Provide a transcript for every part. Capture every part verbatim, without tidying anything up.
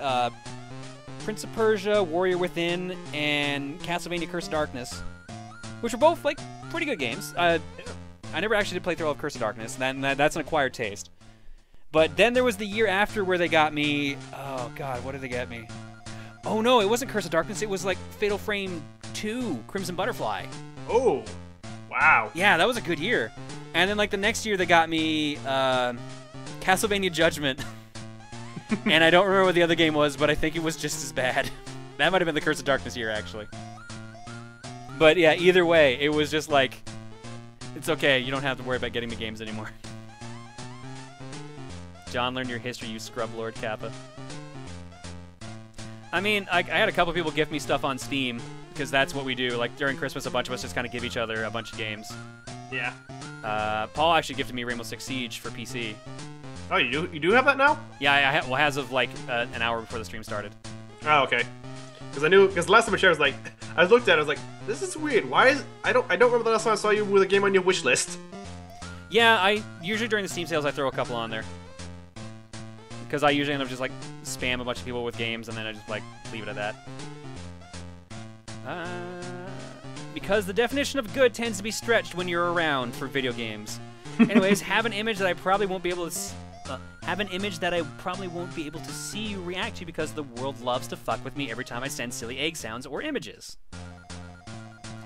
uh, Prince of Persia, Warrior Within, and Castlevania: Curse of Darkness, which were both like pretty good games. Uh, I never actually did play through all of Curse of Darkness, and that, that's an acquired taste. But then there was the year after where they got me. Oh God, what did they get me? Oh no, it wasn't Curse of Darkness. It was like Fatal Frame two: Crimson Butterfly. Oh, wow. Yeah, that was a good year. And then like the next year they got me uh, Castlevania Judgment. And I don't remember what the other game was, but I think it was just as bad. That might have been the Curse of Darkness year, actually. But yeah, either way, it was just like, it's okay, you don't have to worry about getting me games anymore. John, learn your history, you scrub lord Kappa. I mean, I, I had a couple people gift me stuff on Steam, because that's what we do. Like, during Christmas, a bunch of us just kind of give each other a bunch of games. Yeah. Uh, Paul actually gifted me Rainbow Six Siege for P C. Oh, you do, you do have that now? Yeah, I ha well, as of, like, uh, an hour before the stream started. Oh, okay. Because I knew, because last time I shared, I was like, I looked at it, I was like, this is weird. Why is, I don't, I don't remember the last time I saw you with a game on your wish list. Yeah, I, usually during the Steam sales, I throw a couple on there. Because I usually end up just, like, spam a bunch of people with games, and then I just, like, leave it at that. Uh, because the definition of good tends to be stretched when you're around for video games. Anyways, have an image that I probably won't be able to... S uh, have an image that I probably won't be able to see you react to because the world loves to fuck with me every time I send silly egg sounds or images.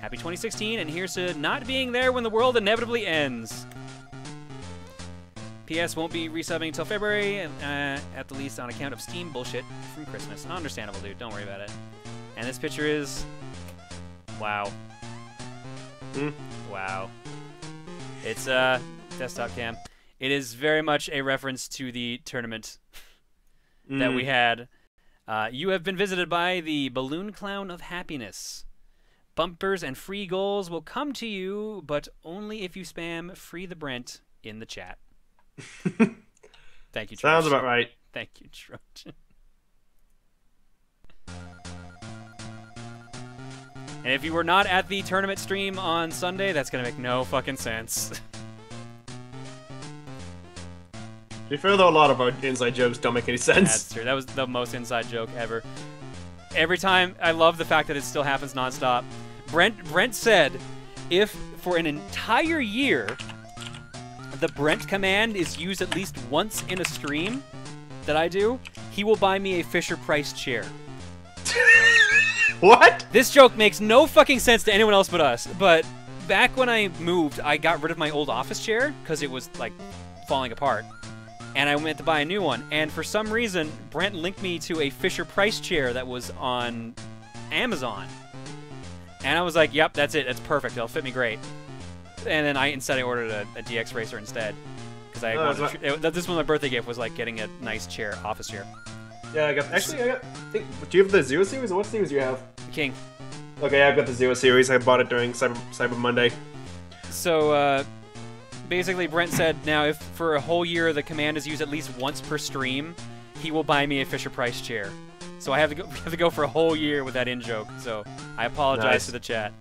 Happy twenty sixteen, and here's to not being there when the world inevitably ends. P S Won't be resubbing until February, uh, at the least on account of Steam bullshit from Christmas. Understandable, dude. Don't worry about it. And this picture is... Wow. Mm. Wow. It's a uh, desktop cam. It is very much a reference to the tournament mm. that we had. Uh, you have been visited by the Balloon Clown of Happiness. Bumpers and free goals will come to you, but only if you spam Free the Brent in the chat. Thank you, Trojan. Sounds about right. Thank you, Trojan. And if you were not at the tournament stream on Sunday, that's going to make no fucking sense. To be fair, though, a lot of our inside jokes don't make any sense. That's true. That was the most inside joke ever. Every time, I love the fact that it still happens nonstop. Brent, Brent said, if for an entire year the Brent command is used at least once in a stream that I do, he will buy me a Fisher-Price chair. What? This joke makes no fucking sense to anyone else but us, but back when I moved, I got rid of my old office chair because it was, like, falling apart, and I went to buy a new one, and for some reason, Brent linked me to a Fisher-Price chair that was on Amazon, and I was like, yep, that's it, that's perfect, it'll fit me great, and then I instead I ordered a, a DXRacer instead, because I oh, wanted, it, this was my birthday gift, was, like, getting a nice chair, office chair. Yeah, I got, actually, I got, I think, do you have the Zero series, or what series do you have? King. Okay, I've got the Zero series, I bought it during Cyber, Cyber Monday. So, uh, basically Brent said, now if for a whole year the command is used at least once per stream, he will buy me a Fisher-Price chair. So I have to go, have to go for a whole year with that in-joke, so I apologize nice. to the chat.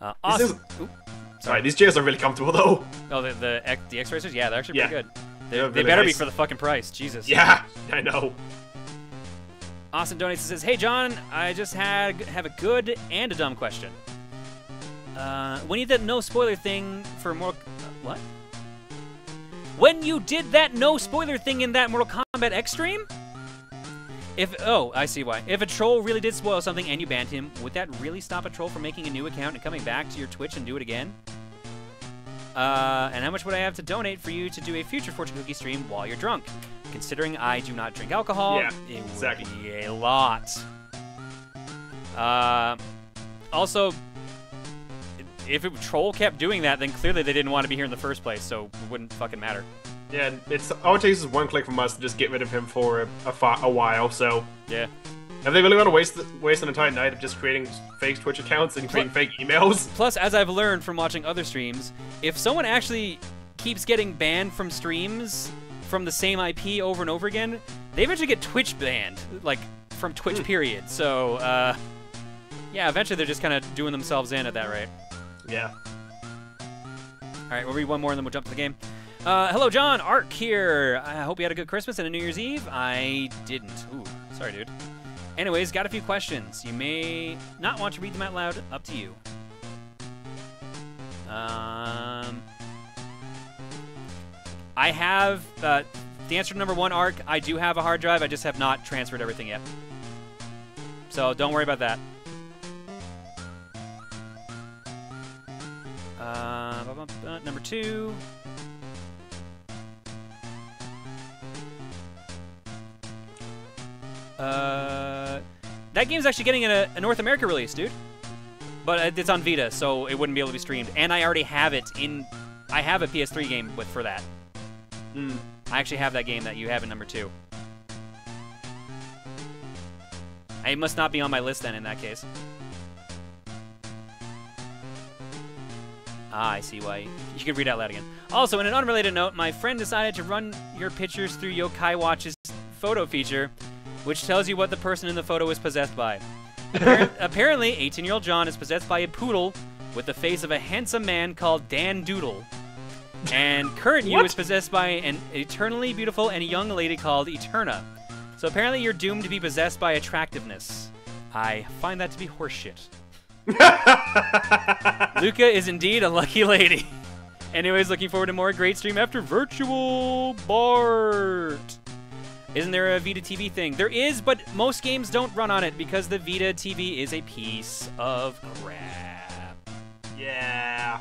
Uh, awesome. Oops, sorry, these chairs are really comfortable, though. Oh, the, the, the X-Racers? Yeah, they're actually yeah. pretty good. They, really they better nice. be for the fucking price, Jesus. Yeah, I know. Austin donates and says, "Hey John, I just had have a good and a dumb question. Uh, when you did that no spoiler thing for Mortal uh, what? When you did that no spoiler thing in that Mortal Kombat X stream? If oh, I see why. If a troll really did spoil something and you banned him, would that really stop a troll from making a new account and coming back to your Twitch and do it again? Uh, and how much would I have to donate for you to do a future Fortune Cookie stream while you're drunk? Considering I do not drink alcohol, yeah, it would exactly. be a lot. Uh, also, if a troll kept doing that, then clearly they didn't want to be here in the first place, so it wouldn't fucking matter. Yeah, it's all it takes is one click from us to just get rid of him for a, a, a while, so... Yeah. Have they really want to waste waste an entire night of just creating fake Twitch accounts and creating plus, fake emails? Plus, as I've learned from watching other streams, if someone actually keeps getting banned from streams from the same I P over and over again, they eventually get Twitch banned, like, from Twitch, mm. period. So, uh, yeah, eventually they're just kind of doing themselves in at that rate. Yeah. All right, we'll read one more and then we'll jump to the game. Uh, hello, John. Ark here. I hope you had a good Christmas and a New Year's Eve. I didn't. Ooh, sorry, dude. Anyways, got a few questions. You may not want to read them out loud. Up to you. Um, I have, uh, the answer to number one, Ark, I do have a hard drive. I just have not transferred everything yet. So don't worry about that. Uh, number two. Uh, that game's actually getting a, a North America release, dude. But it's on Vita, so it wouldn't be able to be streamed. And I already have it in... I have a P S three game with for that. Mm, I actually have that game that you have in number two. I must not be on my list then in that case. Ah, I see why. You can read out loud again. Also, in an unrelated note, my friend decided to run your pictures through Yo-Kai Watch's photo feature, which tells you what the person in the photo is possessed by. Apparently, eighteen-year-old John is possessed by a poodle with the face of a handsome man called Dan Doodle. And current you is possessed by an eternally beautiful and young lady called Eterna. So apparently you're doomed to be possessed by attractiveness. I find that to be horseshit. Luca is indeed a lucky lady. Anyways, looking forward to more great stream after Virtual Bart. Isn't there a Vita T V thing? There is, but most games don't run on it because the Vita T V is a piece of crap. Yeah.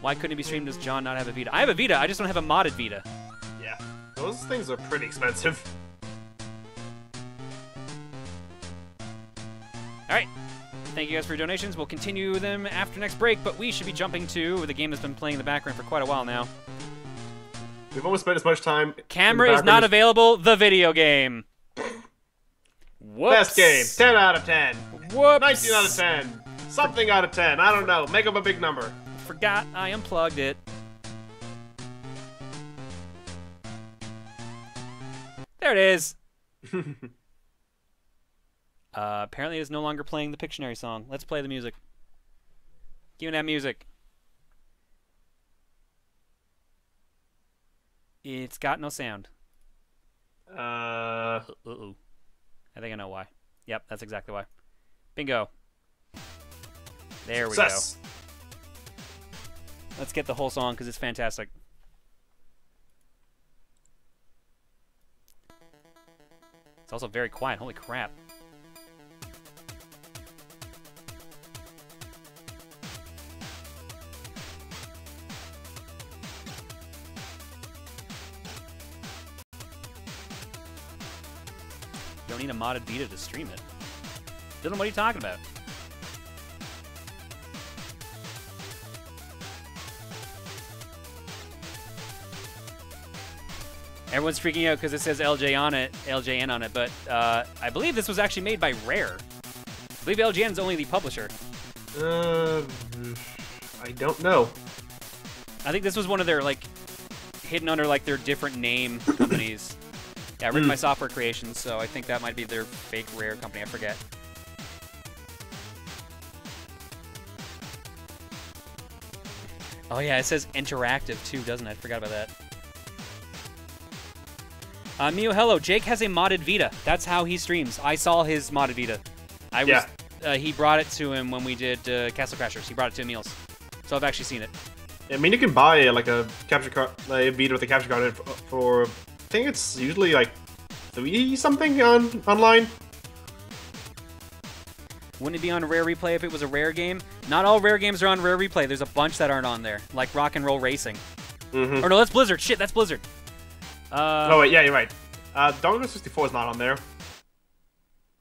Why couldn't it be streamed? Does John not have a Vita? I have a Vita. I just don't have a modded Vita. Yeah. Those things are pretty expensive. All right. Thank you guys for your donations. We'll continue them after next break, but we should be jumping to the game that's been playing in the background for quite a while now. We've almost spent as much time. Camera is not available. The video game. Whoops. Best game. ten out of ten. Whoops. nineteen out of ten. Something out of ten. I don't know. Make up a big number. Forgot I unplugged it. There it is. uh, apparently it is no longer playing the Pictionary song. Let's play the music. Give me that music. It's got no sound. Uh, uh oh. I think I know why. Yep, that's exactly why. Bingo. There we Success. go. Let's get the whole song because it's fantastic. It's also very quiet. Holy crap. Don't need a modded Vita to stream it. Dylan, what are you talking about? Everyone's freaking out because it says L J on it, L J N on it, but uh, I believe this was actually made by Rare. I believe L J N is only the publisher. Uh, I don't know. I think this was one of their, like, hidden under, like, their different name companies. Yeah, I read mm. my software creations, so I think that might be their fake Rare company. I forget. Oh, yeah, it says interactive, too, doesn't it? I forgot about that. Uh, Mio, hello. Jake has a modded Vita. That's how he streams. I saw his modded Vita. I yeah. was, uh, he brought it to him when we did uh, Castle Crashers. He brought it to Emil's. So I've actually seen it. I mean, you can buy, like, a capture card, like, a Vita with a capture card for... I think it's usually like three something on online. Wouldn't it be on Rare Replay if it was a Rare game? Not all Rare games are on Rare Replay. There's a bunch that aren't on there, like Rock and Roll Racing. Mm-hmm. Or no, that's Blizzard. Shit, that's Blizzard. Uh, oh wait, yeah, you're right. Uh, Donkey Konga sixty-four is not on there.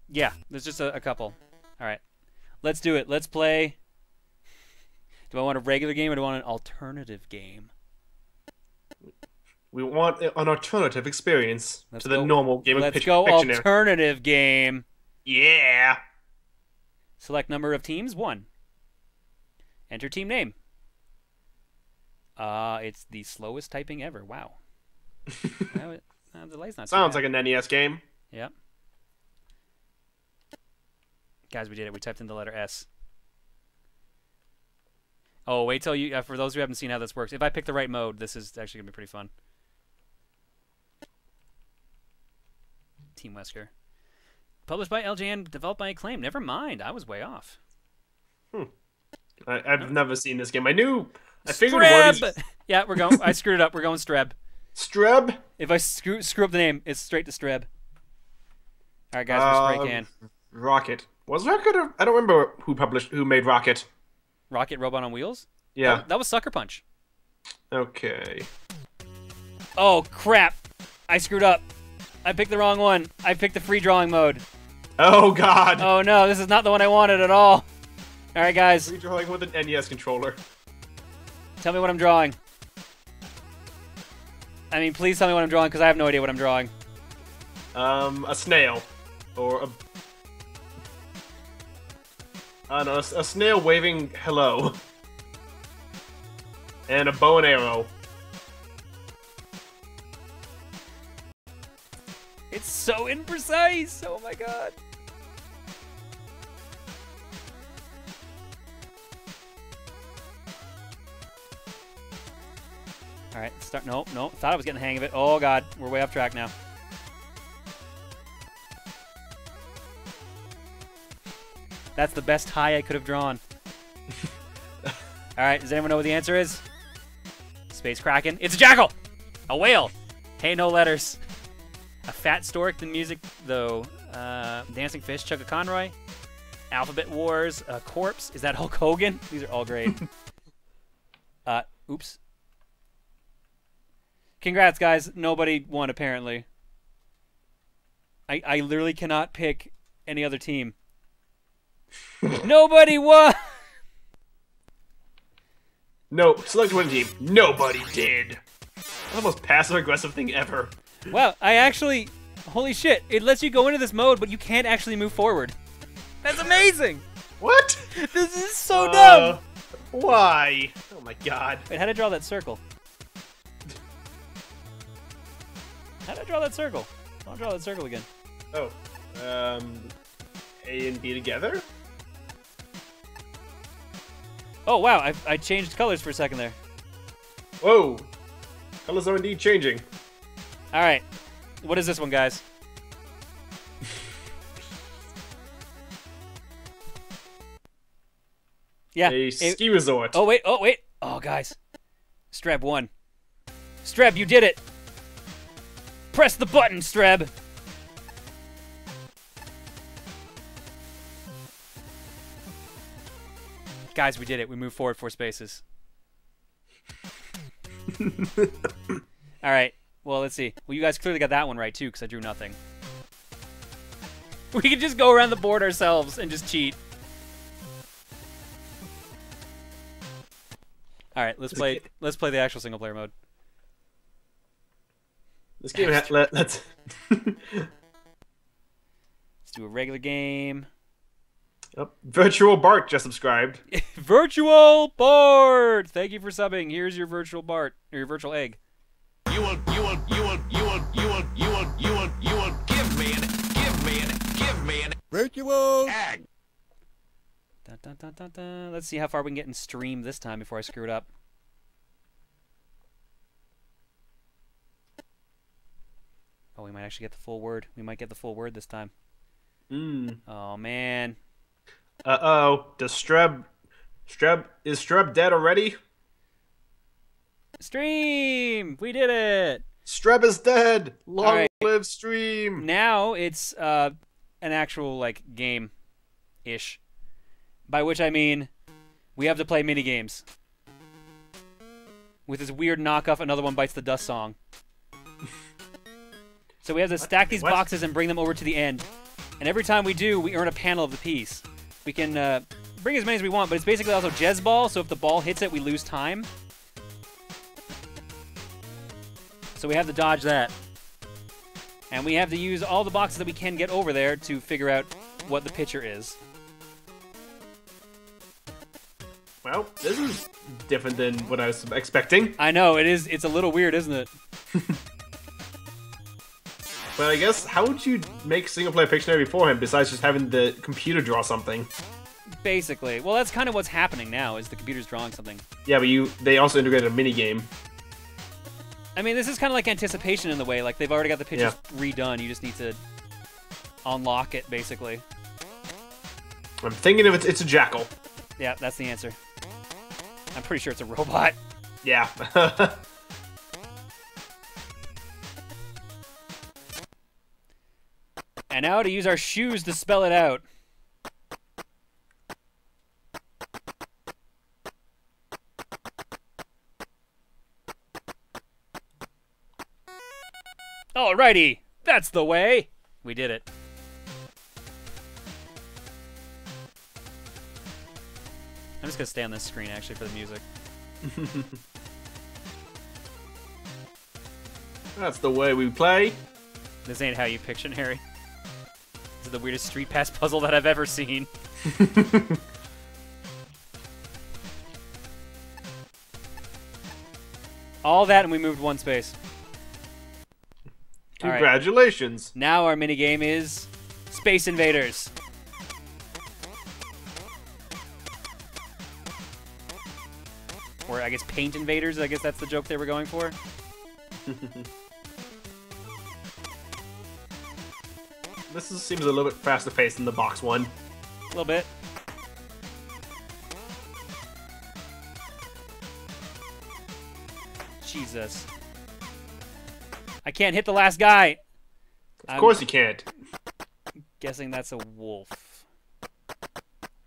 Yeah, there's just a, a couple. All right, let's do it. Let's play. Do I want a regular game or do I want an alternative game? We want an alternative experience let's to the go, normal game of Pictionary. Let's go alternative game. Yeah. Select number of teams, one. Enter team name. Uh, it's the slowest typing ever. Wow. now it, now the delay's not Sounds so bad. like an N E S game. Yep. Guys, we did it. We typed in the letter S. Oh, wait till you, uh, for those who haven't seen how this works, if I pick the right mode, this is actually going to be pretty fun. Team Wesker. Published by L J N, developed by Acclaim. Never mind, I was way off. Hmm. I, I've never seen this game. I knew. I figured Streb. One of yeah, we're going. I screwed it up. We're going Streb. Streb. If I screw screw up the name, it's straight to Streb. All right, guys, we're spray can. Um, Rocket. Was Rocket? A, I don't remember who published who made Rocket. Rocket Robot on Wheels. Yeah. That, that was Sucker Punch. Okay. Oh crap! I screwed up. I picked the wrong one. I picked the free drawing mode. Oh god. Oh no, this is not the one I wanted at all. All right, guys. Free drawing with an N E S controller. Tell me what I'm drawing. I mean, please tell me what I'm drawing, because I have no idea what I'm drawing. Um, a snail. Or a... I don't know, a snail waving hello. And a bow and arrow. It's so imprecise! Oh my god. All right, start. No, no. Thought I was getting the hang of it. Oh god, we're way off track now. That's the best high I could have drawn. All right, does anyone know what the answer is? Space Kraken. It's a jackal, a whale. Hey, no letters. A fat stork. The music though. Uh, dancing fish. Chugga Conroy. Alphabet Wars. A corpse. Is that Hulk Hogan? These are all great. uh, oops. Congrats, guys. Nobody won, apparently. I, I literally cannot pick any other team. Nobody won! No, select one team. Nobody did. That's the most passive-aggressive thing ever. Wow, I actually... Holy shit, it lets you go into this mode, but you can't actually move forward. That's amazing! What? This is so uh, dumb! Why? Oh my god. Wait, how did I draw that circle? How did I draw that circle? I'll draw that circle again. Oh. Um, A and B together? Oh, wow. I, I changed colors for a second there. Whoa. Colors are indeed changing. All right. What is this one, guys? Yeah. A, a ski resort. Oh, wait. Oh, wait. Oh, guys. Streb won. Streb, you did it. Press the button, Streb! Guys, we did it. We moved forward four spaces. Alright. Well, let's see. Well, you guys clearly got that one right, too, because I drew nothing. We could just go around the board ourselves and just cheat. Alright, let's play, let's play the actual single-player mode. This game, let's let, let's, let's do a regular game. Oh, Virtual Bart just subscribed. Virtual Bart, thank you for subbing. Here's your virtual Bart, or your virtual egg. You will, you will, you will, you will, you will, you will, you will, you will give me an, give me an, give me an virtual egg. Dun, dun, dun, dun, dun. Let's see how far we can get in stream this time before I screw it up. Oh, we might actually get the full word. We might get the full word this time. Mm. Oh, man. Uh-oh. Does Streb... Streb... Is Streb dead already? Stream! We did it! Streb is dead! Long right. Live stream! Now it's uh, an actual, like, game-ish. By which I mean we have to play mini-games. With this weird knockoff Another One Bites the Dust song. So we have to stack these what? boxes and bring them over to the end. And every time we do, we earn a panel of the piece. We can uh, bring as many as we want, but it's basically also Jez Ball, so if the ball hits it, we lose time. So we have to dodge that. And we have to use all the boxes that we can get over there to figure out what the picture is. Well, this is different than what I was expecting. I know, it is. It's a little weird, isn't it? But I guess, how would you make single-player Pictionary beforehand, besides just having the computer draw something? Basically. Well, that's kind of what's happening now, is the computer's drawing something. Yeah, but you they also integrated a minigame. I mean, this is kind of like anticipation in the way. Like, they've already got the pictures yeah. redone. You just need to unlock it, basically. I'm thinking of it's, it's a jackal. Yeah, that's the answer. I'm pretty sure it's a robot. Yeah. And now to use our shoes to spell it out. Alrighty, that's the way. We did it. I'm just gonna stay on this screen actually for the music. That's the way we play. This ain't how you Pictionary. This is the weirdest StreetPass puzzle that I've ever seen. All that and we moved one space. Congratulations. Right. Now our minigame is Space Invaders. Or I guess Paint Invaders, I guess that's the joke they were going for. This is, seems a little bit faster paced than the box one. A little bit. Jesus. I can't hit the last guy. Of course I'm you can't. Guessing that's a wolf.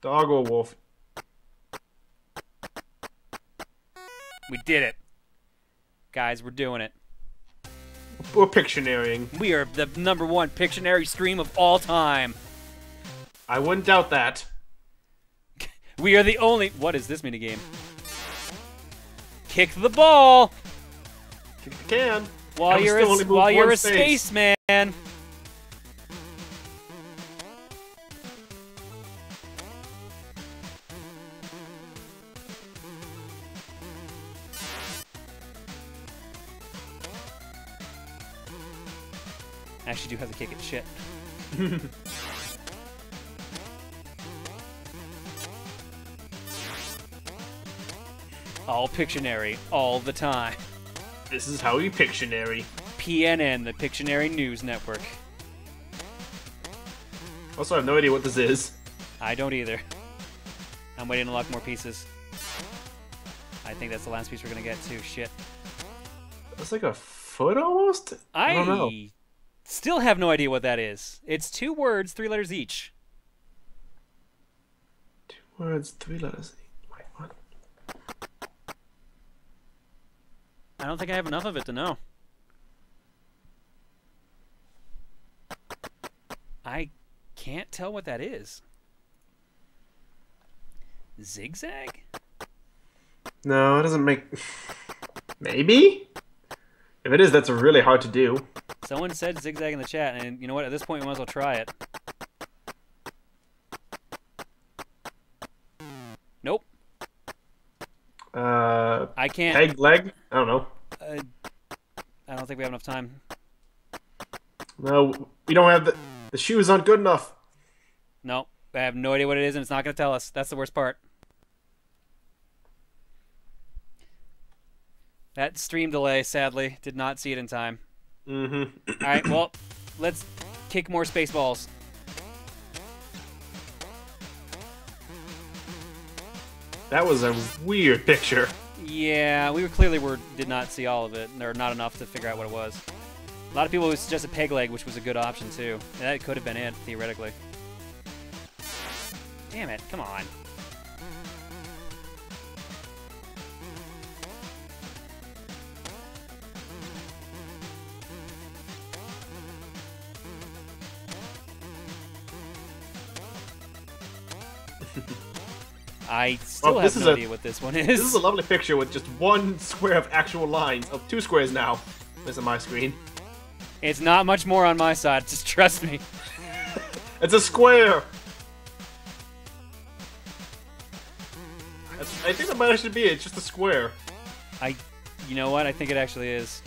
Dog or wolf? We did it. Guys, we're doing it. We're Pictionarying. We are the number one Pictionary stream of all time. I wouldn't doubt that. We are the only... What is this minigame? Kick the ball. Kick the can. While you're, a, while you're a spaceman. I actually do have to kick it. Shit. All Pictionary, all the time. This is how we Pictionary. P N N, the Pictionary News Network. Also, I have no idea what this is. I don't either. I'm waiting to lock more pieces. I think that's the last piece we're gonna get too. Shit. That's like a foot almost? I, I don't know. Still have no idea what that is. It's two words, three letters each. Two words, three letters each. Wait, what? I don't think I have enough of it to know. I can't tell what that is. Zigzag? No, it doesn't make... Maybe? If it is, that's really hard to do. Someone said zigzag in the chat, and you know what? At this point, we might as well try it. Nope. Uh, I can't. Peg leg? I don't know. Uh, I don't think we have enough time. No, we don't have the... The shoes aren't good enough. No, I have no idea what it is, and it's not going to tell us. That's the worst part. That stream delay, sadly, did not see it in time. Mm-hmm. All right, well, let's kick more space balls. That was a weird picture. Yeah, we were clearly were did not see all of it, or not enough to figure out what it was. A lot of people suggested peg leg, which was a good option too. And that could have been it, theoretically. Damn it, come on. I still well, have no idea a, what this one is. This is a lovely picture with just one square of actual lines. Oh, two squares now. This is my screen. It's not much more on my side, just trust me. It's a square! That's, I think that might actually be it, it's just a square. I... You know what? I think it actually is.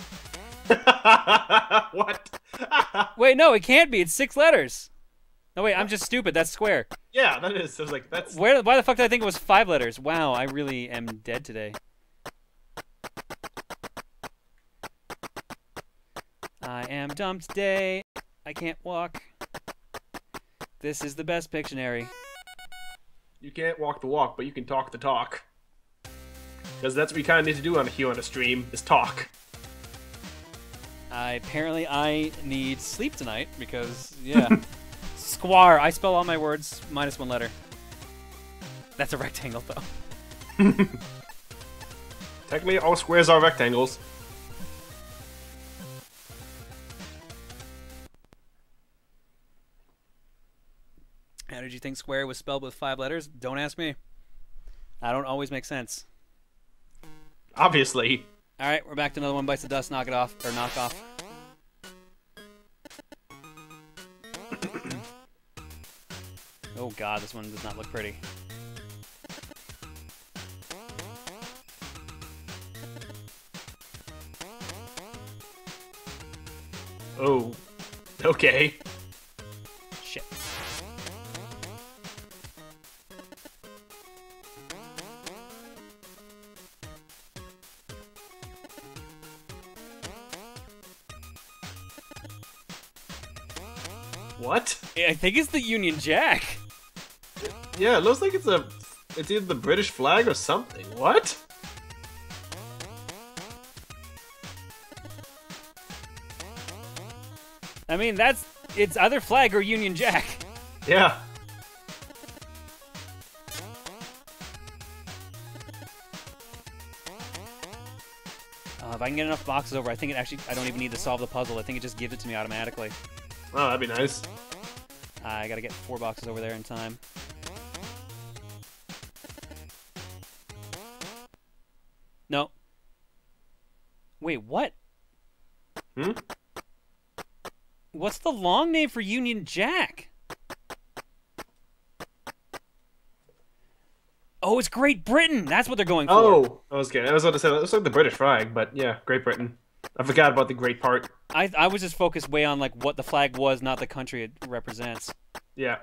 What? Wait, no, it can't be. It's six letters. No, wait, I'm just stupid. That's Square. Yeah, that is. I was like, that's... Where, why the fuck did I think it was five letters? Wow, I really am dead today. I am dumb today. I can't walk. This is the best Pictionary. You can't walk the walk, but you can talk the talk. Because that's what we kind of need to do on a here on a stream, is talk. I, apparently I need sleep tonight, because, yeah. Square. I spell all my words minus one letter. That's a rectangle, though. Technically, all squares are rectangles. How did you think square was spelled with five letters? Don't ask me. I don't always make sense. Obviously. All right, we're back to another one bites the dust. Knock it off, or knock off. Oh god, this one does not look pretty. Oh, okay. Shit. What? I think it's the Union Jack. Yeah, it looks like it's a, it's either the British flag or something. What? I mean, that's, it's either flag or Union Jack. Yeah. Uh, if I can get enough boxes over, I think it actually, I don't even need to solve the puzzle. I think it just gives it to me automatically. Oh, that'd be nice. Uh, I gotta get four boxes over there in time. No. Wait, what? Hmm? What's the long name for Union Jack? Oh, it's Great Britain! That's what they're going oh, for. Oh, I was kidding. I was about to say, that looks like the British flag, but yeah, Great Britain. I forgot about the great part. I, I was just focused way on like what the flag was, not the country it represents. Yeah.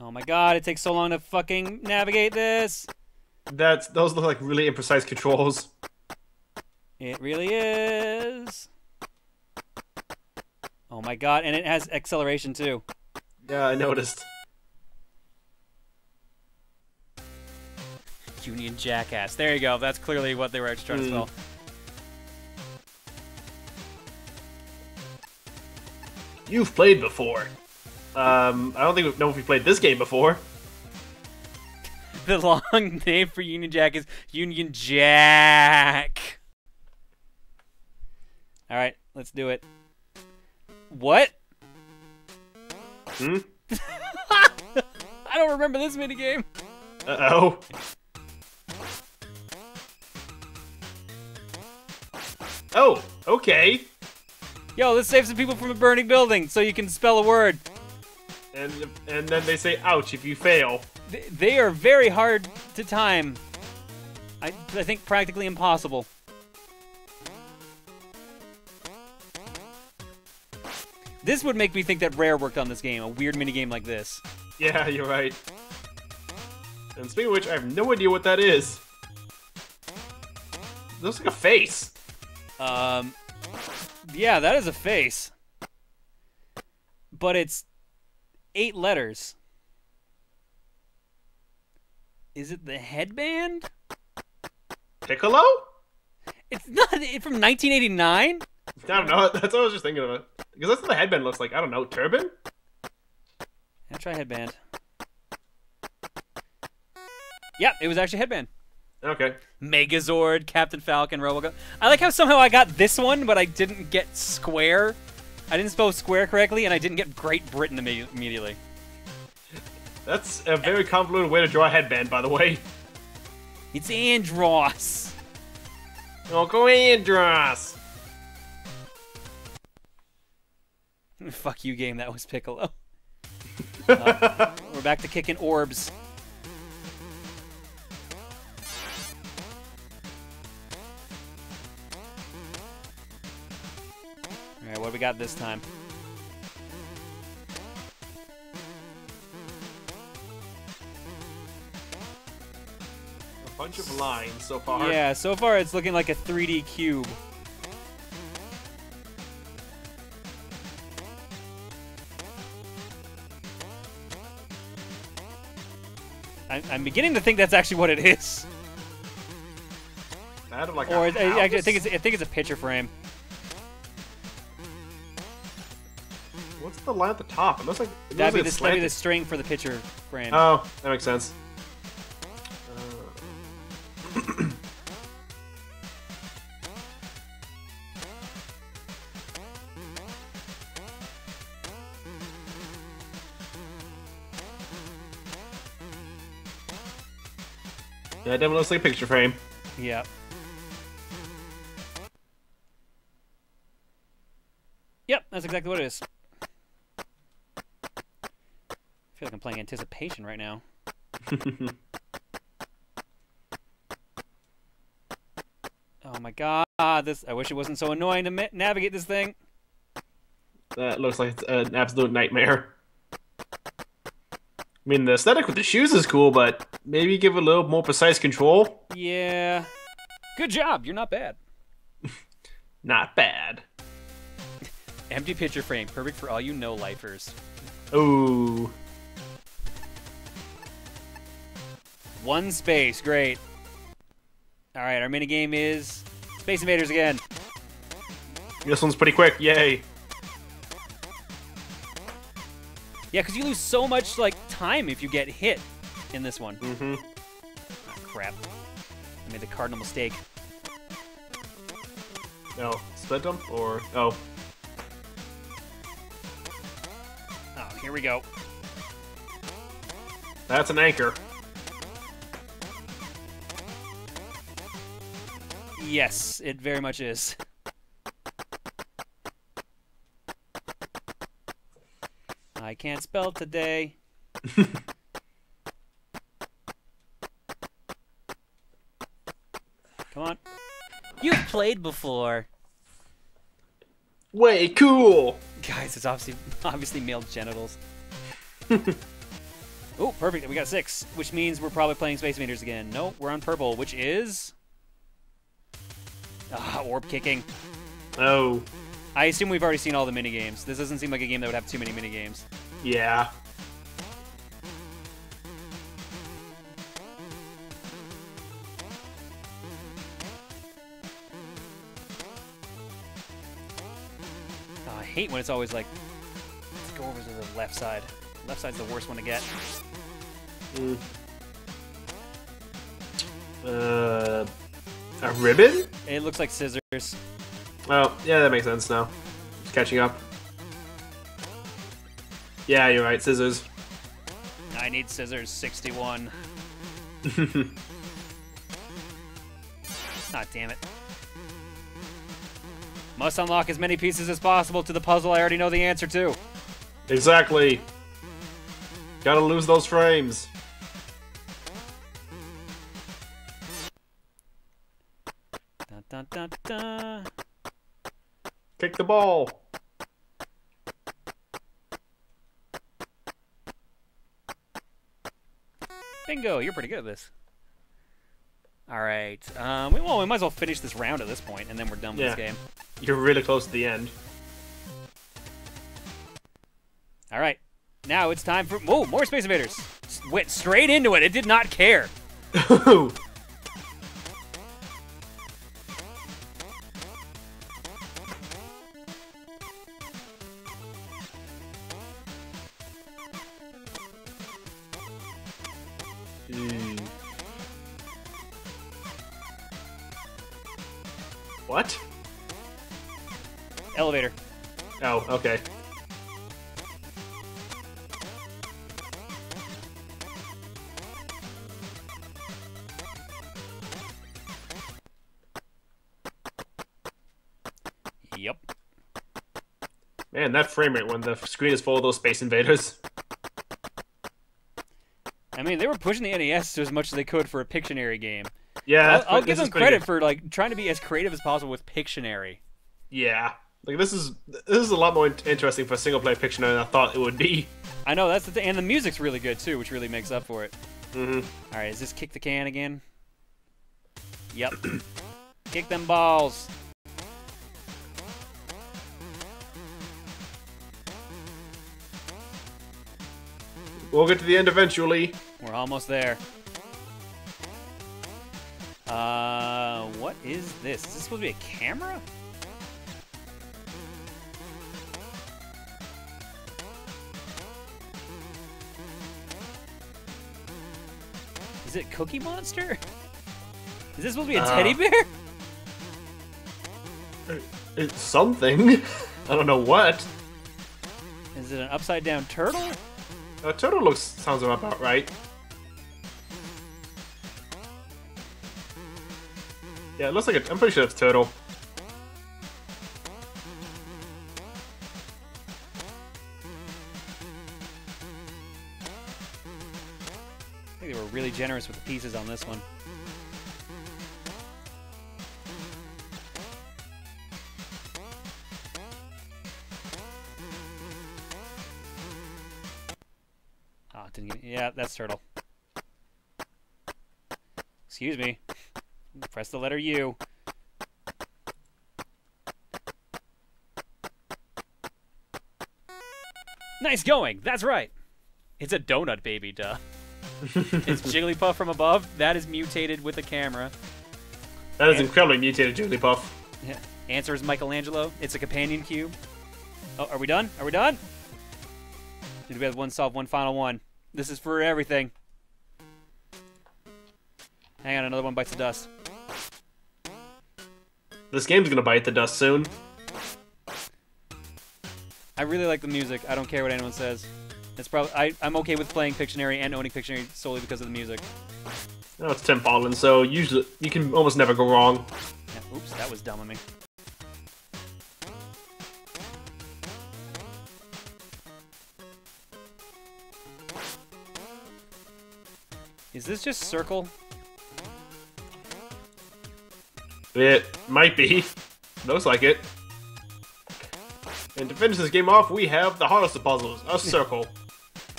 Oh my god, it takes so long to fucking navigate this. That's, those look like really imprecise controls. It really is. Oh my god, and it has acceleration too. Yeah, I noticed. Union Jackass. There you go. That's clearly what they were actually trying mm. to spell. You've played before. Um, I don't think we know if we played this game before. The long name for Union Jack is Union Jack. All right, let's do it. What? Hmm? I don't remember this minigame. Uh-oh. Oh, okay. Yo, let's save some people from a burning building so you can spell a word. And and then they say, ouch, if you fail. They, they are very hard to time. I, I think practically impossible. This would make me think that Rare worked on this game, a weird minigame like this. Yeah, you're right. And speaking of which, I have no idea what that is. It looks like a face. Um, yeah, that is a face. But it's eight letters. Is it the headband? Piccolo? It's not it, from nineteen eighty-nine? I don't know. That's what I was just thinking of it. Because that's what the headband looks like. I don't know. Turban? Yeah, try headband. Yeah, it was actually headband. Okay. Megazord, Captain Falcon, RoboCop. I like how somehow I got this one, but I didn't get Square. I didn't spell Square correctly, and I didn't get Great Britain imme immediately. That's a very convoluted way to draw a headband, by the way. It's Andross. Uncle Andross. Fuck you, game. That was Piccolo. uh, we're back to kicking orbs. what do we got this time? A bunch of lines so far. Yeah, so far it's looking like a three D cube. I'm beginning to think that's actually what it is. Out of like or it, I, I think it's I think it's a picture frame. What's the line at the top? It looks like it that'd, looks be like the, that'd be the string for the picture frame. Oh, that makes sense. Uh. That definitely looks like a picture frame. Yep. Yep, that's exactly what it is. I feel like I'm playing Anticipation right now. Oh my god, this! I wish it wasn't so annoying to navigate this thing. That looks like it's an absolute nightmare. I mean, the aesthetic with the shoes is cool, but maybe give it a little more precise control. Yeah. Good job. You're not bad. Not bad. Empty picture frame. Perfect for all you no-lifers. Ooh. One space. Great. All right. Our minigame is Space Invaders again. This one's pretty quick. Yay. Yeah, because you lose so much, like, time if you get hit in this one. Mm-hmm. Oh, crap. I made the cardinal mistake. No. Split dump or... Oh. Oh, here we go. That's an anchor. Yes, it very much is. I can't spell today. Come on. You've played before. Way cool. Guys, it's obviously obviously male genitals. Oh, perfect. We got six, which means we're probably playing Space Invaders again. No, we're on purple, which is... Ah, orb kicking. Oh. I assume we've already seen all the minigames. This doesn't seem like a game that would have too many minigames. Yeah. Oh, I hate when it's always like, let's go over to the left side. Left side's the worst one to get. Mm. Uh, a ribbon? It looks like scissors. Oh, yeah, that makes sense now. Just catching up. Yeah, you're right, scissors. I need scissors, sixty-one. Ah, damn it. Must unlock as many pieces as possible to the puzzle I already know the answer to. Exactly. Gotta lose those frames. Dun, dun, dun, dun. Kick the ball. Bingo, you're pretty good at this. All right. Um, we, well, we might as well finish this round at this point, and then we're done with yeah. this game. You're really close to the end. All right. Now it's time for... Whoa, more Space Invaders. Just went straight into it. It did not care. What? Elevator. Oh, okay. Yep. Man, that frame rate when the screen is full of those Space Invaders. I mean, they were pushing the N E S as much as they could for a Pictionary game. Yeah, I'll, I'll give them credit good. for like trying to be as creative as possible with Pictionary. Yeah. Like this is this is a lot more interesting for a single player Pictionary than I thought it would be. I know, that's the thing, and the music's really good too, which really makes up for it. Mm-hmm. All right, is this kick the can again? Yep. Kick them balls. We'll get to the end eventually. We're almost there. Uh, what is this? Is this supposed to be a camera? Is it Cookie Monster? Is this supposed to be a uh, teddy bear? It's something. I don't know what. Is it an upside down turtle? A turtle looks sounds about right. Yeah, it looks like a. I'm pretty sure it's turtle. I think they were really generous with the pieces on this one. Yeah, that's turtle. Excuse me. Press the letter U. Nice going. That's right. It's a donut baby, duh. It's Jigglypuff from above. That is mutated with a camera. That is An incredibly mutated Jigglypuff. Yeah. Answer is Michelangelo. It's a companion cube. Oh, are we done? Are we done? Did we have one solve, one final one? This is for everything. Hang on, another one bites the dust. This game's gonna bite the dust soon. I really like the music. I don't care what anyone says. It's probably I, I'm okay with playing Pictionary and owning Pictionary solely because of the music. No, it's Tim Baldwin, so usually you can almost never go wrong. Yeah, oops, that was dumb of me. Is this just circle? It might be. Looks like it. And to finish this game off, we have the hardest of puzzles, a circle.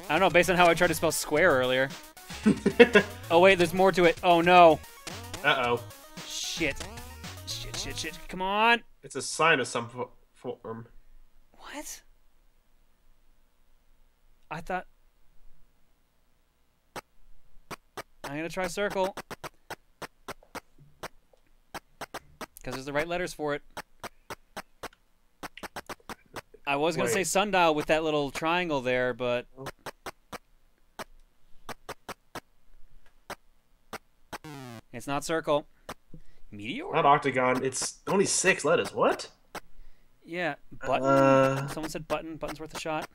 I don't know, based on how I tried to spell square earlier. Oh wait, there's more to it. Oh no. Uh-oh. Shit. Shit, shit, shit. Come on. It's a sign of some form. What? I thought... I'm gonna try circle. Because there's the right letters for it. I was gonna Wait. say sundial with that little triangle there, but... It's not circle. Meteor? Not octagon, it's only six letters. What? Yeah, button. Uh... Someone said button. Button's worth a shot.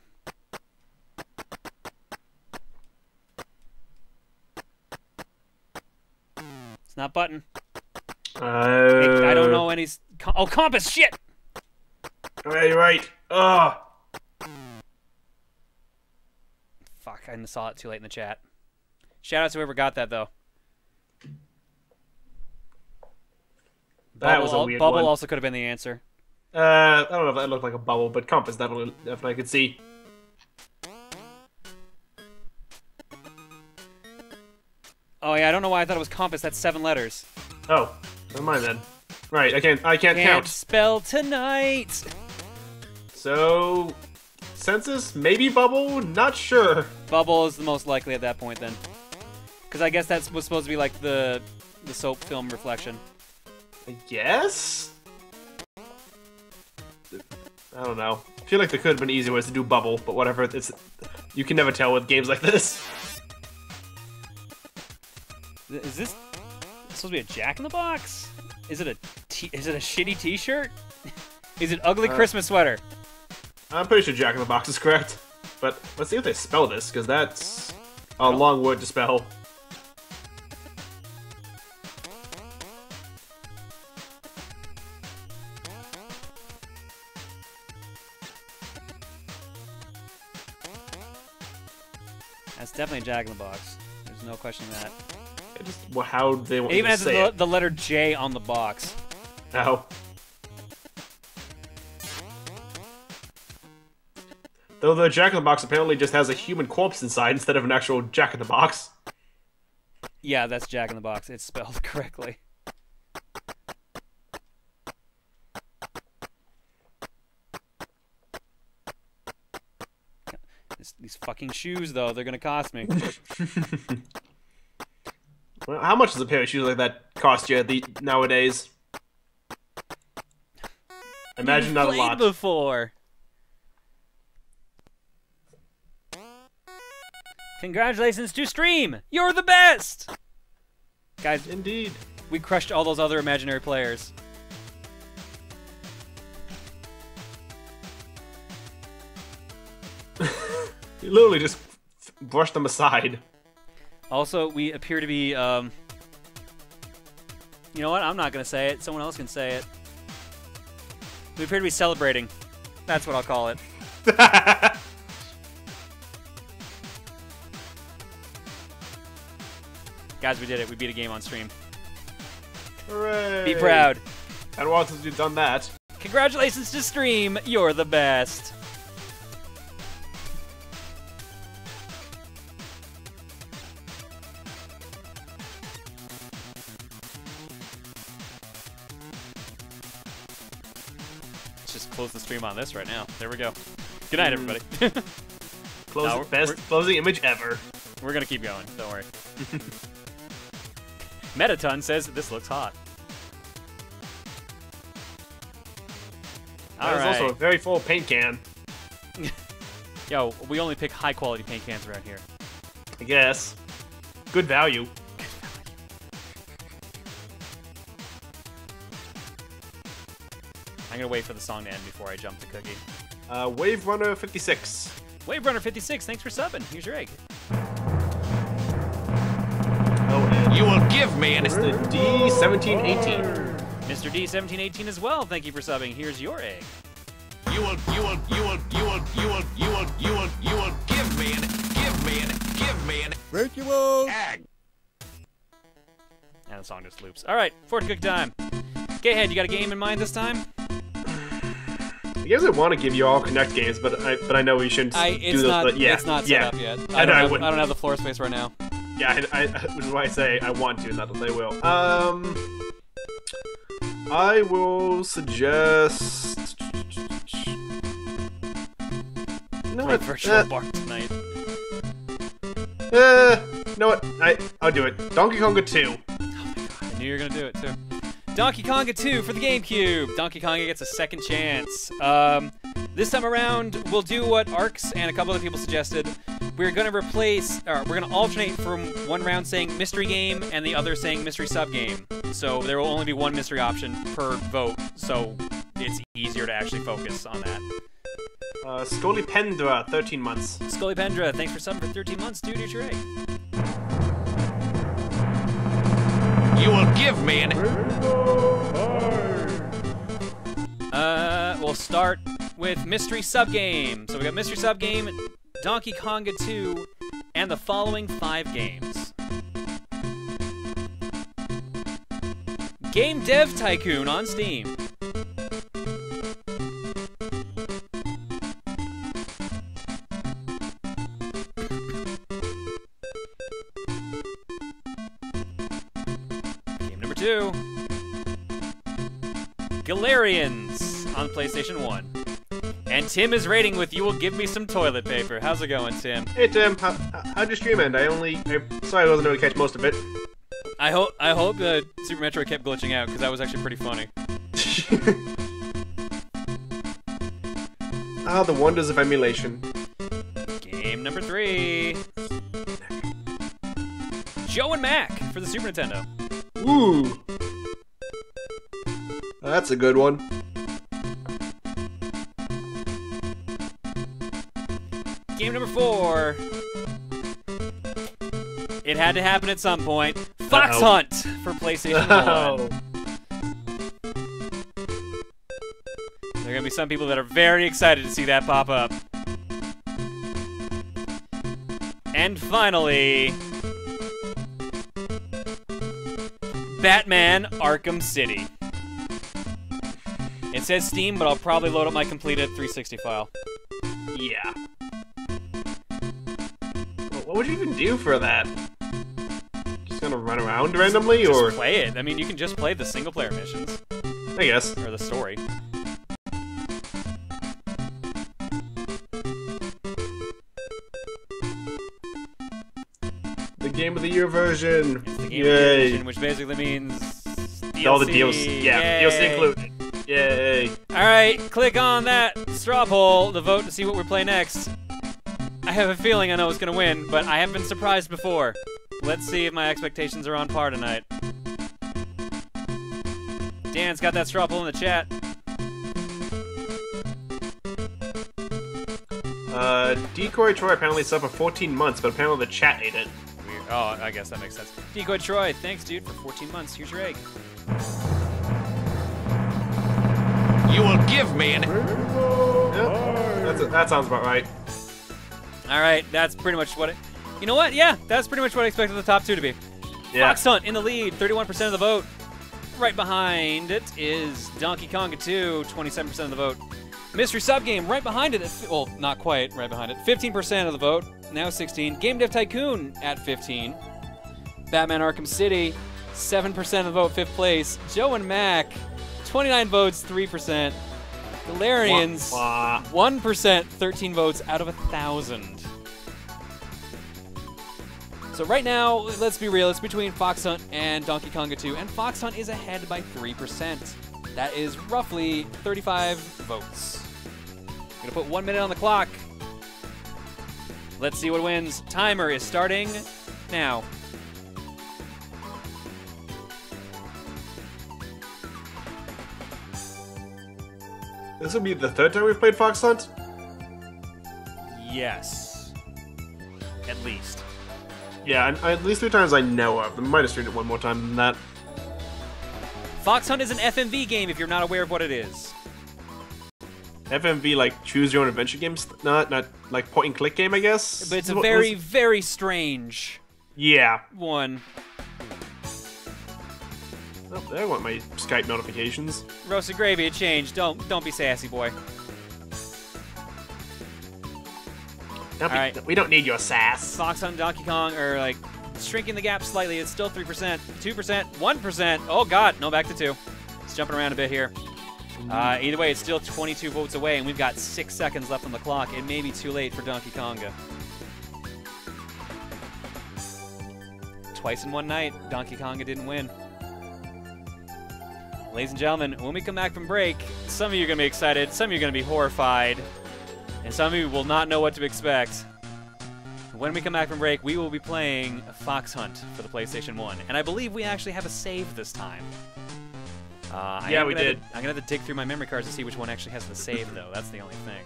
It's not button. Uh, I don't know any. Oh, compass! Shit! Oh, yeah, you're right. Ugh. Fuck, I saw it too late in the chat. Shout out to whoever got that, though. That bubble was a weird Bubble one. Also could have been the answer. Uh, I don't know if that looked like a bubble, but compass, that one if I could see. Oh yeah, I don't know why I thought it was compass. That's seven letters. Oh, never mind then. Right, I can't. I can't, can't count. Spell tonight. So, census, maybe bubble, not sure. Bubble is the most likely at that point then, because I guess that was supposed to be like the the soap film reflection. I guess. I don't know. I feel like there could have been easier ways to do bubble, but whatever. It's you can never tell with games like this. Is this supposed to be a Jack in the Box? Is it a t is it a shitty T-shirt? Is it ugly uh, Christmas sweater? I'm pretty sure Jack in the Box is correct, but let's see if they spell this because that's a oh. long word to spell. That's definitely Jack in the Box. There's no questioning that. Just, well, how they want it even to has say the, it. the letter J on the box. No. Though the Jack-in-the-Box apparently just has a human corpse inside instead of an actual Jack-in-the-Box. Yeah, that's Jack-in-the-Box. It's spelled correctly. This, these fucking shoes, though, they're gonna cost me. Well, how much does a pair of shoes like that cost you the, nowadays? Imagine not a lot. Before. Congratulations to Stream! You're the best! Guys, indeed. We crushed all those other imaginary players. You literally just brushed them aside. Also, we appear to be, um... you know what? I'm not gonna say it. Someone else can say it. We appear to be celebrating. That's what I'll call it. Guys, we did it. We beat a game on stream. Hooray! Be proud. I'd want to have done that. Congratulations to Stream. You're the best. Let's just close the stream on this right now. There we go. Good night, mm. everybody. Close no, best closing image ever. We're going to keep going. Don't worry. Metaton says this looks hot. All There's right. also a very full paint can. Yo, we only pick high quality paint cans around here. I guess. Good value. I'm gonna wait for the song to end before I jump the cookie. Uh, Wave Runner fifty-six. Wave Runner fifty-six, thanks for subbing. Here's your egg. You will give me an Mister D seventeen eighteen. Mister D seventeen eighteen as well. Thank you for subbing. Here's your egg. You will, you will, you will, you will, you will, you will, you will, you will give me an, give me an, give me an virtual egg. And the song just loops. All right, fortune cookie time. Gayhead, you got a game in mind this time? I guess I want to give you all Kinect games, but I, but I know we shouldn't I, do those. Not, but yeah, it's not set yeah. up yet. I, I, don't know, have, I, I don't have the floor space right now. Yeah, I, I, which is why I say I want to, not that they will. Um, I will suggest. You know what? Virtual uh, bar tonight. Uh, you know what? I I'll do it. Donkey Konga two. Oh my god! I knew you were gonna do it too. Donkey Konga two for the GameCube. Donkey Konga gets a second chance. Um, this time around, we'll do what Arcs and a couple other people suggested. We're gonna replace, or we're gonna alternate from one round saying mystery game and the other saying mystery sub game. So there will only be one mystery option per vote, so it's easier to actually focus on that. Uh, Scolipendra, thirteen months. Scolipendra, thanks for subbing for thirteen months, dude. Here's your egg. You will give me an. Uh, we'll start with mystery sub game. So we got mystery sub game. Donkey Konga two, and the following five games. Game Dev Tycoon on Steam. Game number two. Galarians on PlayStation one. And Tim is rating with "You Will Give Me Some Toilet Paper." How's it going, Tim? Hey, Tim. How, how'd your stream end? I only... I, sorry I wasn't able to catch most of it. I hope I hope the uh, Super Metroid kept glitching out, because that was actually pretty funny. Ah, the wonders of emulation. Game number three. Joe and Mac for the Super Nintendo. Ooh. That's a good one. Game number four. It had to happen at some point. Fox Uh-oh. Hunt for PlayStation one. There are going to be some people that are very excited to see that pop up. And finally, Batman Arkham City. It says Steam, but I'll probably load up my completed three sixty file. Yeah. What would you even do for that? Just gonna run around randomly, just or? Just play it. I mean, you can just play the single-player missions. I guess. Or the story. The Game of the Year version! It's the Game Yay. of the Year version, which basically means D L C. All the D L C. Yeah, Yay. D L C included. Yay! Alright, click on that straw poll to vote to see what we play next. I have a feeling I know what's gonna win, but I have been surprised before. Let's see if my expectations are on par tonight. Dan's got that straw poll in the chat. Uh, Decoy Troy apparently slept for fourteen months, but apparently the chat ate it. Weird. Oh, I guess that makes sense. Decoy Troy, thanks, dude, for fourteen months. Here's your egg. You will give me an... Yep. That's a, that sounds about right. All right, that's pretty much what it... You know what? Yeah, that's pretty much what I expected the top two to be. Yeah. Fox Hunt in the lead, thirty-one percent of the vote. Right behind it is Donkey Konga two, twenty-seven percent of the vote. Mystery Subgame right behind it, at, well, not quite right behind it, fifteen percent of the vote, now sixteen. Game Dev Tycoon at fifteen. Batman Arkham City, seven percent of the vote, fifth place. Joe and Mac, twenty-nine votes, three percent. Galarians, one percent, thirteen votes out of one thousand. So right now, let's be real, it's between Fox Hunt and Donkey Konga two, and Fox Hunt is ahead by three percent. That is roughly thirty-five votes. I'm gonna put one minute on the clock. Let's see what wins. Timer is starting now. This will be the third time we've played Fox Hunt? Yes. At least. Yeah, at least three times I know of. I might have streamed it one more time than that. Fox Hunt is an F M V game if you're not aware of what it is. F M V, like, choose your own adventure games? Not, not like, point and click game, I guess? But it's a very, very strange yeah. one. Oh, there went my Skype notifications. Roasted gravy, it changed. Don't, don't be sassy, boy. Don't be, right. We don't need your sass. Fox Hunt, Donkey Kong, or, like... shrinking the gap slightly. It's still three percent, two percent, one percent. Oh, God. No, back to two. It's jumping around a bit here. Uh, either way, it's still twenty-two votes away, and we've got six seconds left on the clock. It may be too late for Donkey Konga. Twice in one night, Donkey Konga didn't win. Ladies and gentlemen, when we come back from break, some of you are going to be excited, some of you are going to be horrified, and some of you will not know what to expect. When we come back from break, we will be playing Fox Hunt for the PlayStation one. And I believe we actually have a save this time. Uh, yeah, we did. To, I'm going to have to dig through my memory cards to see which one actually has the save, though. That's the only thing.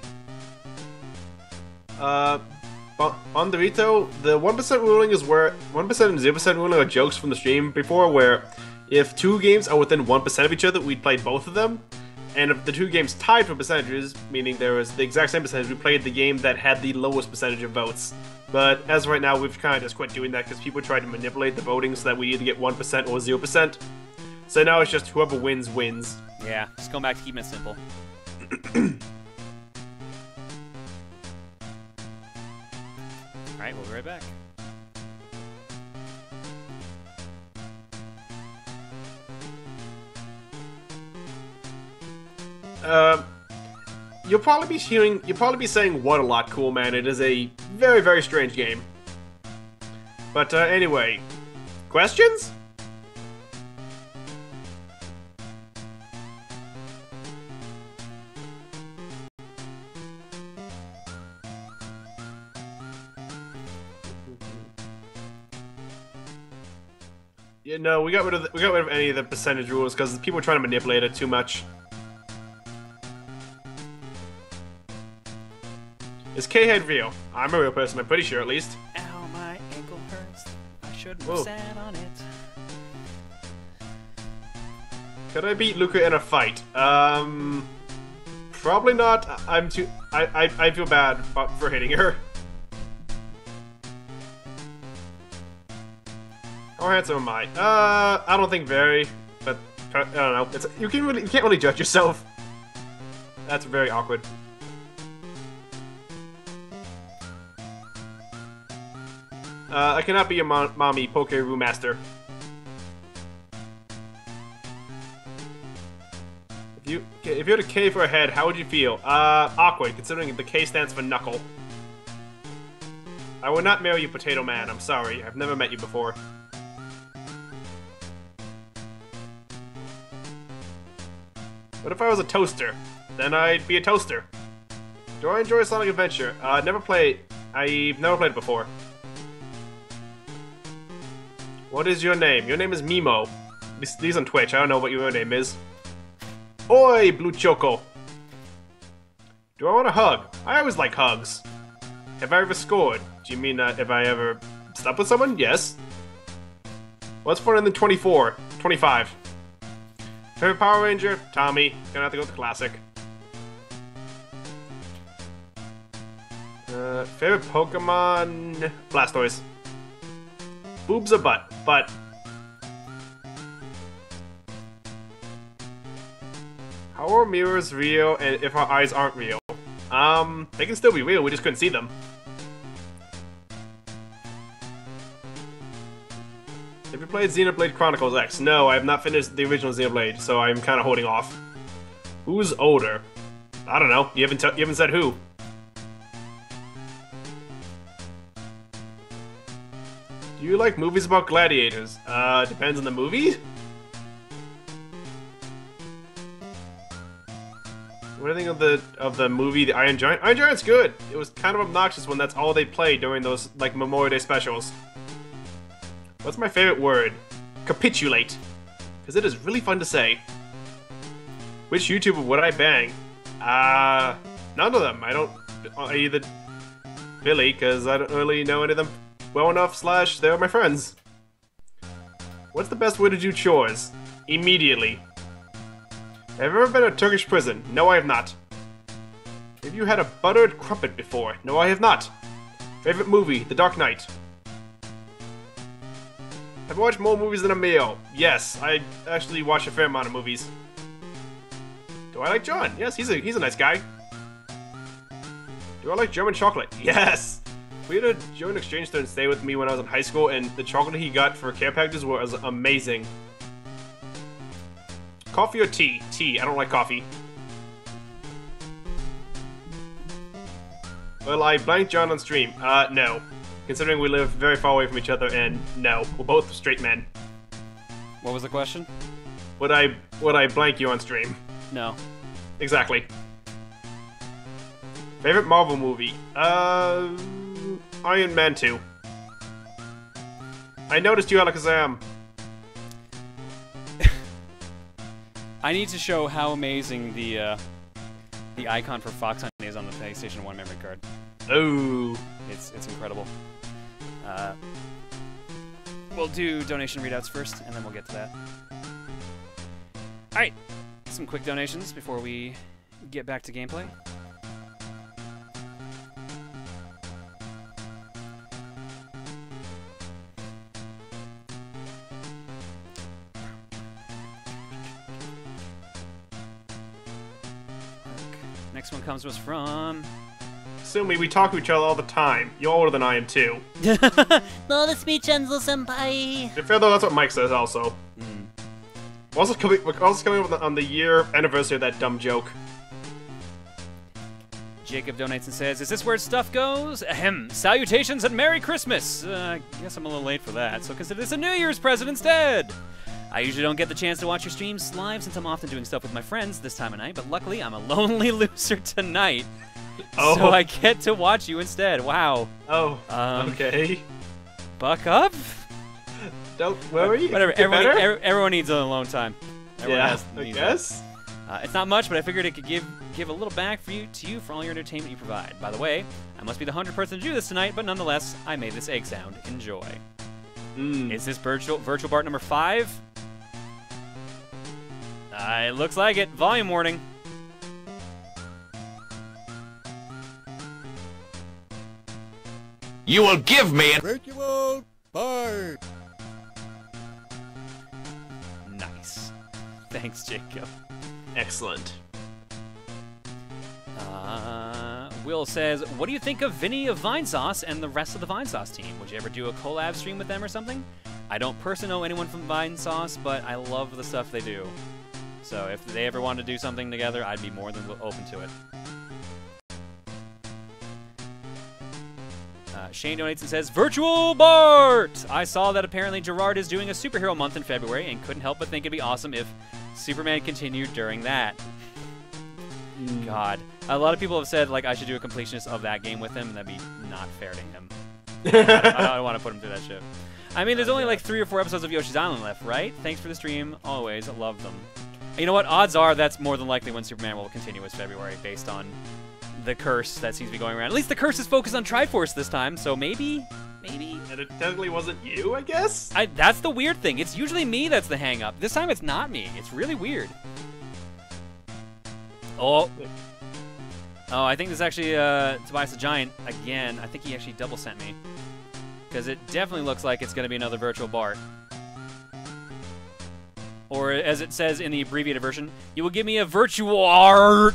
Uh, on the veto, the one percent ruling is where... one percent and zero percent ruling are jokes from the stream before, where if two games are within one percent of each other, we'd play both of them. And if the two games tied for percentages, meaning there was the exact same percentage, we played the game that had the lowest percentage of votes. But as of right now, we've kind of just quit doing that because people try to manipulate the voting so that we either get one percent or zero percent. So now it's just whoever wins, wins. Yeah, just going back to keeping it simple. Alright, we'll be right back. Uh, you'll probably be hearing, you'll probably be saying what a lot, cool man. It is a very, very strange game. But uh, anyway, questions? Yeah, no, we got rid of the, we got rid of any of the percentage rules because people are trying to manipulate it too much. Is K-Head real? I'm a real person, I'm pretty sure, at least. Ow, my ankle hurts. I shouldn't have sat on it. Could I beat Luca in a fight? Um... Probably not. I'm too... I, I, I feel bad for hitting her. How handsome am I? Uh, I don't think very. But, I don't know. It's, you, can really, you can't really judge yourself. That's very awkward. Uh, I cannot be your mo mommy, Pokeru Master. If you if you had a K for a head, how would you feel? Uh, awkward, considering the K stands for knuckle. I would not marry you, Potato Man. I'm sorry. I've never met you before. What if I was a toaster? Then I'd be a toaster. Do I enjoy Sonic Adventure? Uh, never played. I've never played it before. What is your name? Your name is Mimo. This, these on Twitch. I don't know what your name is. Oi, Blue Choco. Do I want a hug? I always like hugs. Have I ever scored? Do you mean uh, if I ever slept with someone? Yes. What's funner than twenty-four? twenty-five. Favorite Power Ranger? Tommy. Gonna have to go with the classic. Uh, favorite Pokemon? Blastoise. Boobs or butt? Butt. How are mirrors real and if our eyes aren't real? Um, they can still be real, we just couldn't see them. Have you played Xenoblade Chronicles X? No, I have not finished the original Xenoblade, so I'm kind of holding off. Who's older? I don't know. You haven't t you haven't said who. Do you like movies about gladiators? Uh, depends on the movie. What do you think of the of the movie The Iron Giant? Iron Giant's good. It was kind of obnoxious when that's all they played during those like Memorial Day specials. What's my favorite word? Capitulate. Because it is really fun to say. Which YouTuber would I bang? Uh, none of them. I don't... I either... Billy, because I don't really know any of them well enough, slash, they're my friends. What's the best way to do chores? Immediately. Have you ever been to a Turkish prison? No, I have not. Have you had a buttered crumpet before? No, I have not. Favorite movie? The Dark Knight. I've watched more movies than a meal. Yes, I actually watch a fair amount of movies. Do I like John? Yes, he's a he's a nice guy. Do I like German chocolate? Yes! We had a German exchange student stay with me when I was in high school, and the chocolate he got for care packages was amazing. Coffee or tea? Tea. I don't like coffee. Well, I blanked John on stream. Uh, no. Considering we live very far away from each other, and no, we're both straight men. What was the question? Would I would I blank you on stream? No. Exactly. Favorite Marvel movie? Uh, Iron Man two. I noticed you, Alakazam. I need to show how amazing the uh, the icon for Fox Hunt is on the PlayStation one memory card. Oh, it's it's incredible. Uh, we'll do donation readouts first, and then we'll get to that. All right, some quick donations before we get back to gameplay. Next one comes to us from. Sumi, we talk to each other all the time. You're older than I am, too. No, this me, Chenzo-senpai. To be fair, though, that's what Mike says, also. Mm. We're also coming, we're also coming up on the, on the year anniversary of that dumb joke. Jacob donates and says, is this where stuff goes? Ahem. Salutations and Merry Christmas. Uh, I guess I'm a little late for that, so consider this a New Year's present instead. I usually don't get the chance to watch your streams live since I'm often doing stuff with my friends this time of night, but luckily I'm a lonely loser tonight. Oh. So I get to watch you instead. Wow. Oh. Um, okay. Buck up. Don't worry. Whatever. Everyone, every, everyone needs an alone time. Everyone yeah. Has, I guess. Uh, it's not much, but I figured it could give give a little back for you to you for all your entertainment you provide. By the way, I must be the hundredth person to do this tonight, but nonetheless, I made this egg sound. Enjoy. Mm. Is this virtual virtual BART number five? Uh, it looks like it. Volume warning. You will give me a virtual BART. Nice. Thanks, Jacob. Excellent. Uh, Will says, what do you think of Vinny of Vine Sauce and the rest of the Vine Sauce team? Would you ever do a collab stream with them or something? I don't personally know anyone from Vine Sauce, but I love the stuff they do. So if they ever wanted to do something together, I'd be more than open to it. Uh, Shane donates and says, Virtual Bart! I saw that apparently Gerard is doing a superhero month in February and couldn't help but think it'd be awesome if Superman continued during that. Mm. God. A lot of people have said, like, I should do a completionist of that game with him, and that'd be not fair to him. I don't, don't want to put him through that shit. I mean, there's only like three or four episodes of Yoshi's Island left, right? Thanks for the stream, always. I love them. And you know what? Odds are that's more than likely when Superman will continue his February, based on the curse that seems to be going around. At least the curse is focused on Triforce this time, so maybe, maybe. And it technically wasn't you, I guess? I, that's the weird thing. It's usually me that's the hang-up. This time it's not me. It's really weird. Oh. Oh, I think this is actually uh, Tobias the Giant again. I think he actually double sent me. Because it definitely looks like it's going to be another Virtual Bart. Or as it says in the abbreviated version, you will give me a Virtual Art.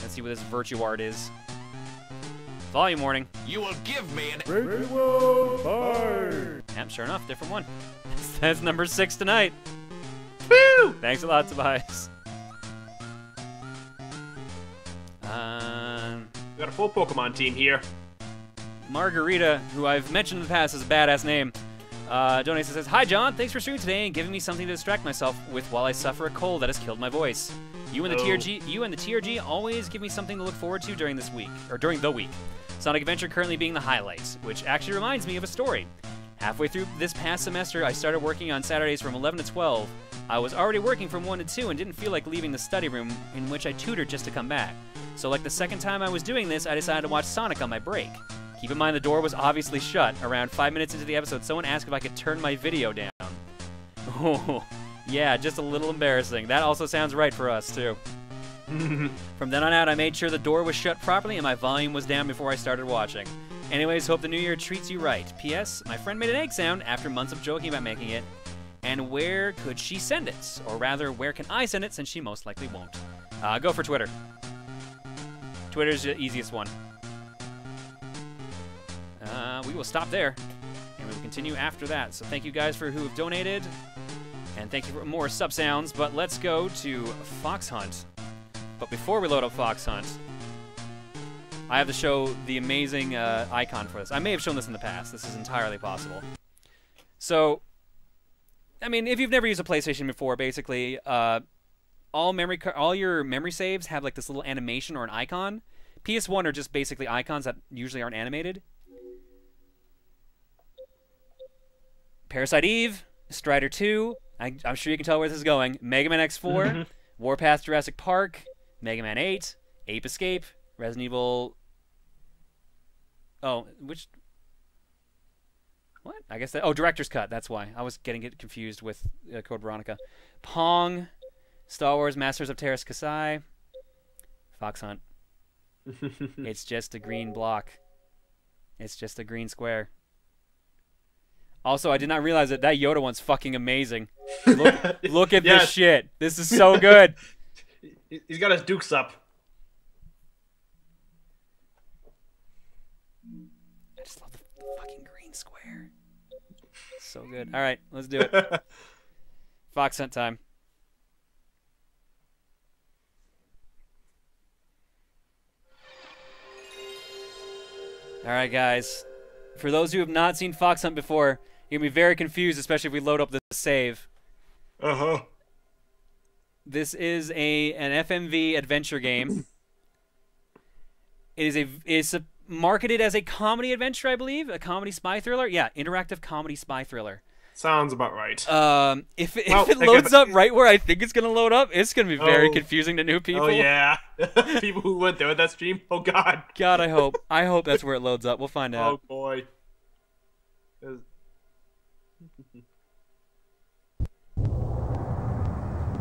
Let's see what this Virtual Art is. Volume warning. You will give me an Virtual Bart. Yep, sure enough, different one. That's number six tonight. Woo! Thanks a lot, Tobias. Um, we got a full Pokemon team here. Margarita, who I've mentioned in the past is a badass name, uh, donates and says, Hi, John. Thanks for streaming today and giving me something to distract myself with while I suffer a cold that has killed my voice. You and the oh. T R G, you and the T R G always give me something to look forward to during this week, or during the week. Sonic Adventure currently being the highlights, which actually reminds me of a story. Halfway through this past semester, I started working on Saturdays from eleven to twelve. I was already working from one to two and didn't feel like leaving the study room in which I tutored just to come back. So like the second time I was doing this, I decided to watch Sonic on my break. Keep in mind the door was obviously shut. Around five minutes into the episode, someone asked if I could turn my video down. Oh, yeah, just a little embarrassing. That also sounds right for us, too. From then on out, I made sure the door was shut properly and my volume was down before I started watching. Anyways, hope the new year treats you right. P S. My friend made an egg sound after months of joking about making it. And where could she send it? Or rather, where can I send it since she most likely won't? Uh, go for Twitter. Twitter's the easiest one. Uh, we will stop there. And we will continue after that. So thank you guys for who have donated. And thank you for more sub sounds. But let's go to Fox Hunt. But before we load up Fox Hunt, I have to show the amazing uh, icon for this. I may have shown this in the past. This is entirely possible. So, I mean, if you've never used a PlayStation before, basically, uh, all memory, all your memory saves have like this little animation or an icon. P S one are just basically icons that usually aren't animated. Parasite Eve, Strider two. I, I'm sure you can tell where this is going. Mega Man X four, Warpath Jurassic Park, Mega Man eight, Ape Escape. Resident Evil. Oh, which? What? I guess that. Oh, Director's Cut. That's why I was getting it confused with uh, Code Veronica. Pong, Star Wars: Masters of Terras Kasai, Fox Hunt. It's just a green block. It's just a green square. Also, I did not realize that that Yoda one's fucking amazing. Look, look at yes. this shit. This is so good. He's got his dukes up. Square. So good. All right, let's do it. Fox Hunt time. All right, guys. For those who have not seen Fox Hunt before, you're going to be very confused, especially if we load up the save. Uh-huh. This is a an F M V adventure game. It is a it's a marketed as a comedy adventure, I believe, a comedy spy thriller. Yeah, interactive comedy spy thriller. Sounds about right. Um, if if well, it loads up right where I think it's gonna load up, it's gonna be very oh. confusing to new people. Oh yeah, people who went there with that stream. Oh god. God, I hope. I hope that's where it loads up. We'll find out. Oh boy. Was...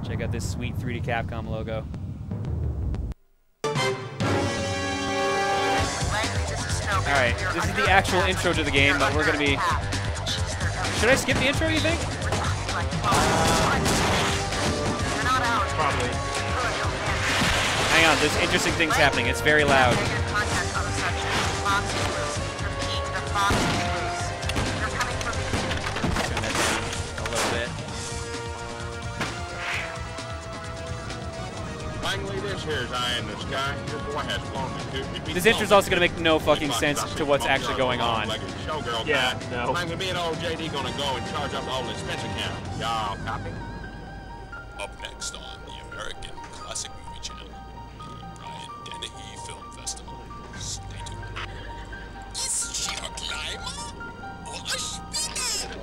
Check out this sweet three D Capcom logo. Alright, this is the actual intro to the game, but we're going to be... Should I skip the intro, you think? Probably. Hang on, there's interesting things happening. It's very loud. This intro is also going to make no fucking sense to what's actually going on. Yeah, no. I'm going to be an old J D going to go and charge up all his expense account. Y'all copy? Up next on the American Classic Movie Channel, the Brian Dennehy Film Festival. Stay tuned. Is she a climber or a speaker?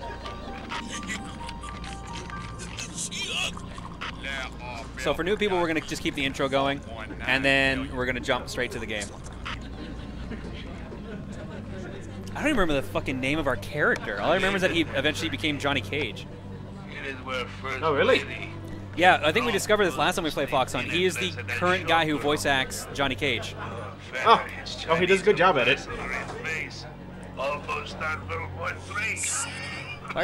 So for new people, we're going to just keep the intro going, and then we're going to jump straight to the game. I don't even remember the fucking name of our character. All I remember is that he eventually became Johnny Cage. Oh, really? Yeah, I think we discovered this last time we played Fox Hunt. He is the current guy who voice acts Johnny Cage. Oh, oh he does a good job at it. Why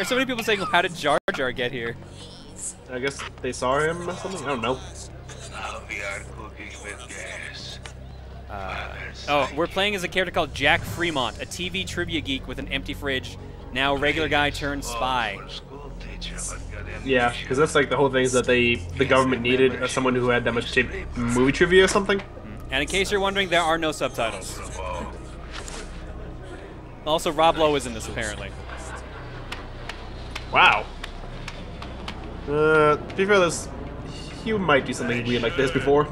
are so many people saying, how did Jar Jar get here? I guess they saw him or something? I don't know. Uh, oh, we're playing as a character called Jack Fremont, a T V trivia geek with an empty fridge, now regular guy turned spy. Yeah, because that's like the whole thing is that they, the government needed someone who had that much tape movie trivia or something. And in case you're wondering, there are no subtitles. Also, Rob Lowe is in this, apparently. Wow. Uh, to be fair, this, you might do something weird like this before.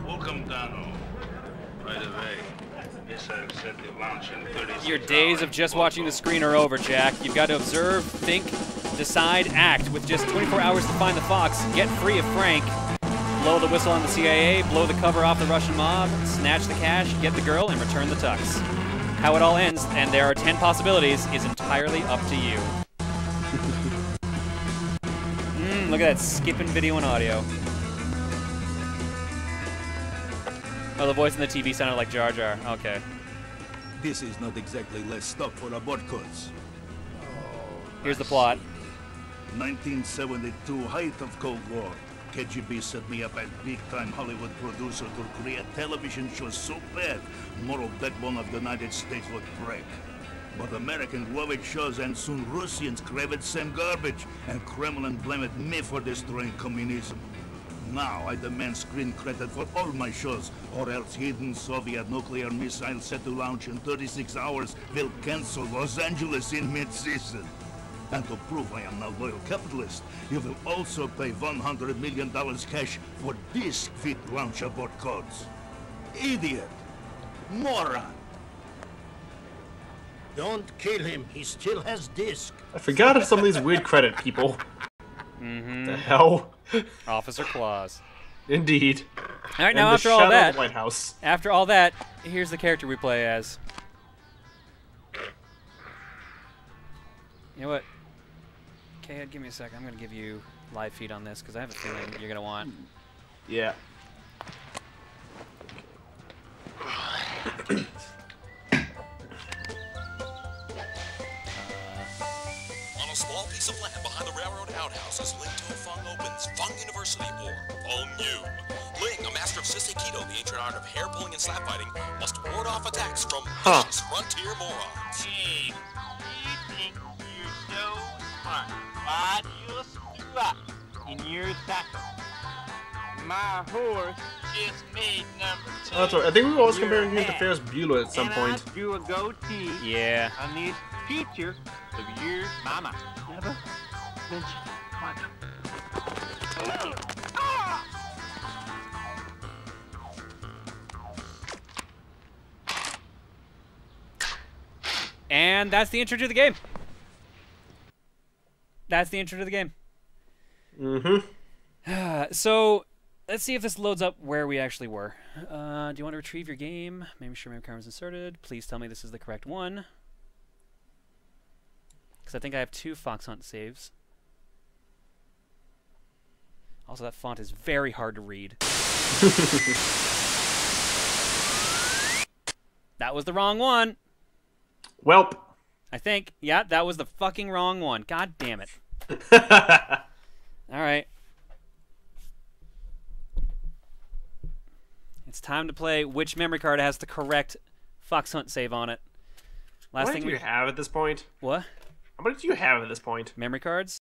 Your days of just watching the screen are over, Jack. You've got to observe, think, decide, act. With just twenty-four hours to find the fox, get free of Frank, blow the whistle on the C I A, blow the cover off the Russian mob, snatch the cash, get the girl, and return the tux. How it all ends, and there are ten possibilities, is entirely up to you. Look at that, skipping video and audio. Oh, the voice on the T V sounded like Jar Jar. Okay. This is not exactly less stuff for a botcuts. Oh, here's the plot. nineteen seventy-two, height of Cold War. K G B set me up as big-time Hollywood producer to create television shows so bad, moral backbone of the United States would break. But Americans love it shows, and soon Russians crave it same garbage, and Kremlin blamed me for destroying communism. Now I demand screen credit for all my shows, or else hidden Soviet nuclear missile set to launch in thirty-six hours will cancel Los Angeles in mid-season. And to prove I am now loyal capitalist, you will also pay one hundred million dollars cash for this fit launch abort codes. Idiot! Moron! Don't kill him. He still has disc. I forgot of some of these weird credit people. Mm-hmm. The hell? Officer Claus. Indeed. All right, now after all that, White House. After all that, here's the character we play as. You know what? K-Head, give me a second. I'm gonna give you live feed on this because I have a feeling you're gonna want. Yeah. Small piece of land behind the railroad outhouses, Ling To Fung opens Fung University War. All new. Ling, a master of Siseikido, the ancient art of hair pulling and slap fighting, must ward off attacks from huh. vicious frontier morons. Hey, you think you're so smart, but you'll screw up in your tackle. My horse just made number two. Oh, that's right. I think we were always comparing him to Ferris Bueller at some and point. I drew a goatee yeah. on this picture of your mama. Never mention mama. And that's the intro to the game. That's the intro to the game. Mm-hmm. So... let's see if this loads up where we actually were. Uh, do you want to retrieve your game? Make sure my camera's inserted. Please tell me this is the correct one. Because I think I have two Fox Hunt saves. Also, that font is very hard to read. That was the wrong one. Welp. I think. Yeah, that was the fucking wrong one. God damn it. All right. It's time to play which memory card has the correct Fox Hunt save on it. Last what thing do we... you have at this point? What? How much do you have at this point? Memory cards?